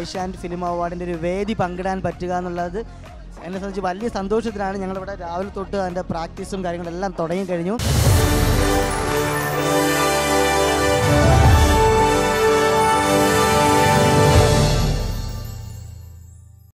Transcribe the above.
Asianet Film Awards and Vedi Pangadan Patigan and the Sanjibali Sandosh and Raul Tota and the practice and Karingalam Today.